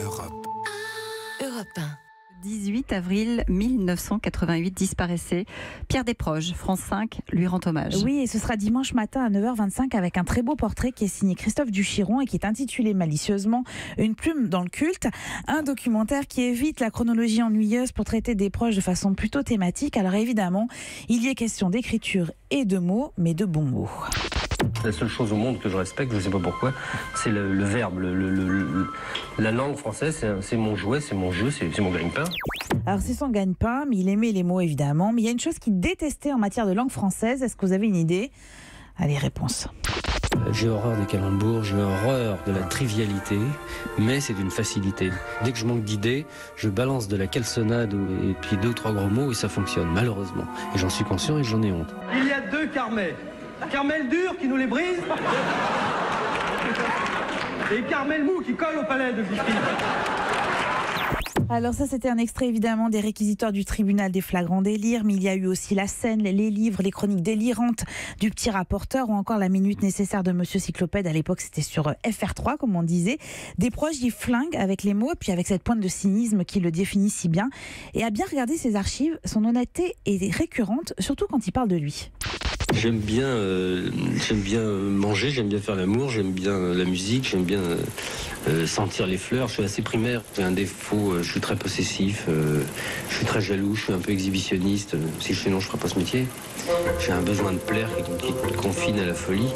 Europe 1. 18 avril 1988 disparaissait Pierre Desproges. France 5 lui rend hommage. Oui, et ce sera dimanche matin à 9h25 avec un très beau portrait qui est signé Christophe Duchiron et qui est intitulé malicieusement « Une plume dans le culte ». Un documentaire qui évite la chronologie ennuyeuse pour traiter Desproges de façon plutôt thématique. Alors évidemment, il y est question d'écriture et de mots, mais de bons mots. La seule chose au monde que je respecte, je ne sais pas pourquoi, c'est le verbe. La langue française, c'est mon jouet, c'est mon jeu, c'est mon gagne-pain. Alors c'est son gagne-pain, mais il aimait les mots évidemment. Mais il y a une chose qu'il détestait en matière de langue française. Est-ce que vous avez une idée? Allez, réponse. J'ai horreur des calembours, j'ai horreur de la trivialité, mais c'est d'une facilité. Dès que je manque d'idées, je balance de la calçonnade et puis 2 ou 3 gros mots et ça fonctionne, malheureusement. Et j'en suis conscient et j'en ai honte. Il y a 2 carmets. Carmel dur qui nous les brise et Carmel mou qui colle au palais de Vichy. Alors ça, c'était un extrait évidemment des réquisitoires du tribunal des flagrants délires, mais il y a eu aussi la scène, les livres, les chroniques délirantes du petit rapporteur ou encore la minute nécessaire de Monsieur Cyclopède. À l'époque, c'était sur FR3, comme on disait. Desproges y flingue avec les mots, puis avec cette pointe de cynisme qui le définit si bien. Et à bien regarder ses archives, son honnêteté est récurrente, surtout quand il parle de lui. J'aime bien manger, j'aime bien faire l'amour, j'aime bien la musique, j'aime bien sentir les fleurs. Je suis assez primaire, j'ai un défaut, je suis très possessif, je suis très jaloux, je suis un peu exhibitionniste. Si je fais non, je ne ferai pas ce métier. J'ai un besoin de plaire qui confine à la folie.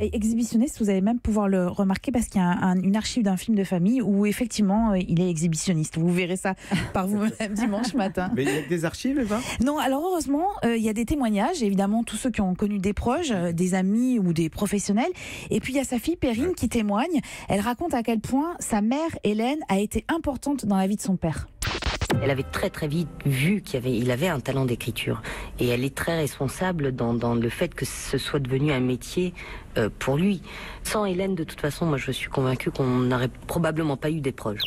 Et exhibitionniste, vous allez même pouvoir le remarquer parce qu'il y a une archive d'un film de famille où effectivement il est exhibitionniste. Vous verrez ça par vous-même dimanche matin. Mais il y a des archives, Eva ? Non, alors heureusement, il y a des témoignages, évidemment tous ceux qui ont connu Desproges, des amis ou des professionnels. Et puis il y a sa fille Perrine qui témoigne. Elle raconte à quel point sa mère, Hélène, a été importante dans la vie de son père. Elle avait très vite vu qu'il avait un talent d'écriture et elle est très responsable dans le fait que ce soit devenu un métier pour lui. Sans Hélène, de toute façon, moi je suis convaincue qu'on n'aurait probablement pas eu Desproges.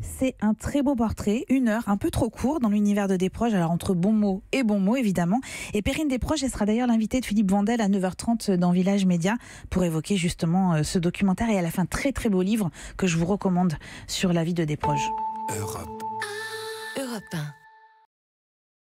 C'est un très beau portrait, 1 heure, un peu trop court dans l'univers de Desproges, alors entre bons mots évidemment. Et Perrine Desproges, elle sera d'ailleurs l'invitée de Philippe Vandel à 9h30 dans Village Média pour évoquer justement ce documentaire et à la fin très beau livre que je vous recommande sur la vie de Desproges. Europe 1.